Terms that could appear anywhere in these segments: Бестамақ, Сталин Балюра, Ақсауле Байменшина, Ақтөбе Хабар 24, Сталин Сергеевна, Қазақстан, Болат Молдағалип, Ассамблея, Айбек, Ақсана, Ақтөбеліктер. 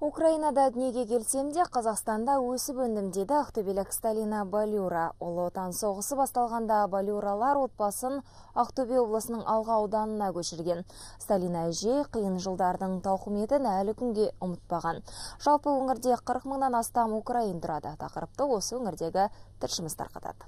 Украинада дүниеге келсем де, Қазақстанда өсіп өндім, деді ақтөбелік Сталин Балюра. Ұлы Отан соғысы басталғанда Балюралар отбасын Ақтөбе облысының Алға ауданына көшірген. Сталин әже қиын жылдардың тауқыметін әлі күнге ұмытпаған. Жалпы өңірде 40 мыңнан астам украин тұрады. Тақырыпты осы өңірдегі тілшіміз тарқатады.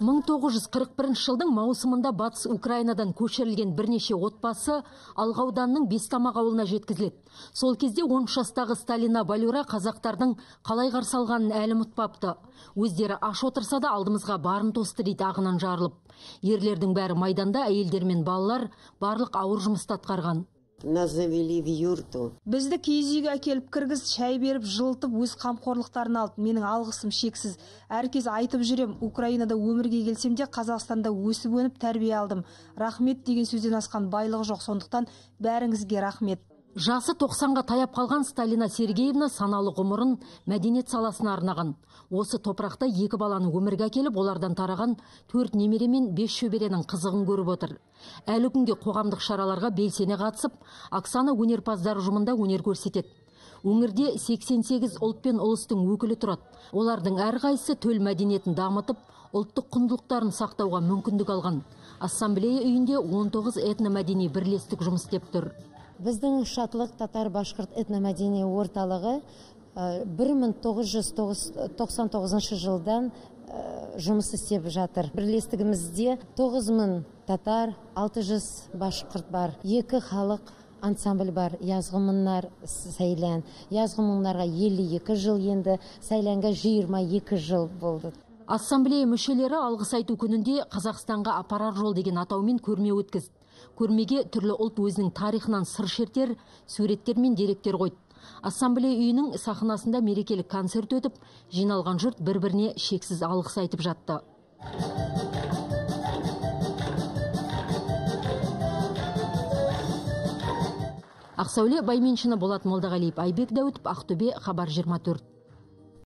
1941 жылдың маусымында батыс Украинадан көшірілген бірнеше отбасы Алғауданның Бестамақ ауылына жеткізіледі. Сол кезде 13 жастағы Сталина Балюра қазақтардың қалай қарсы алғанын әлі ұмытпапты. Өздері аш отырса да алдымызға барын тосты дейді ағынан жарылып. Ерлердің бәрі майданда, әйелдер мен балалар барлық ауыр жұмысты атқарған. Бізді киіз үйге әкеліп кіргіз, шай беріп, жылытып, өз қамқорлықтарын алды. Менің алғысым шексіз. Әркез айтып жүрем, Украинада өмірге келсем де, Қазақстанда өсіп өніп тәрбие алдым. Рахмет деген сөзден асқан байлығы жоқ, сондықтан бәріңізге рахмет. Жасы 90-ға таяп қалған Сталина Сергеевна саналы ғұмырын мәдениет саласына арнаған. Осы топырақта екі баланы өмірге келіп, олардан тараған 4 немере мен 5 шөберенің қызығын көріп отыр. Әлі күнге қоғамдық шараларға белсене қатысып, Ақсана өнерпаздар ұжымында өнер көрсетеді. Өңірде 88 ұлт пен ұлыстың өкілі тұрады. Олардың әрқайсысы төл мәдениетін дамытып, ұлттық құндылықтарын сақтауға мүмкіндік алған. Ассамблея үйінде 19 этномәдени бірлестік жұмыс істеп тұр. Біздің шатлық татар башқұрт этномәдени орталығы 1999 жылдан жұмыс істеп жатыр. Бірлестігімізде 9000 татар, 600 башқұрт бар. 2 халық ансамбль бар. Язғымынлар сайлан. Язғымынларға 52 жыл енді, сайланға 22 жыл болды. Ассамблея мүшелері алғыс айту күнінде Қазақстанға апарар жол деген атаумен көрме өткізді. Көрмеге түрлі ұлт өзінің тарихынан сыр шертер, суреттер мен деректер қойды. Ассамблея үйінің сахнасында мерекелік концерт өтіп, жиналған жұрт бір-біріне шексіз алғыс айтып жатты. Ақсауле Байменшина, Болат Молдағалип, Айбек, Ақтөбе, Хабар 24.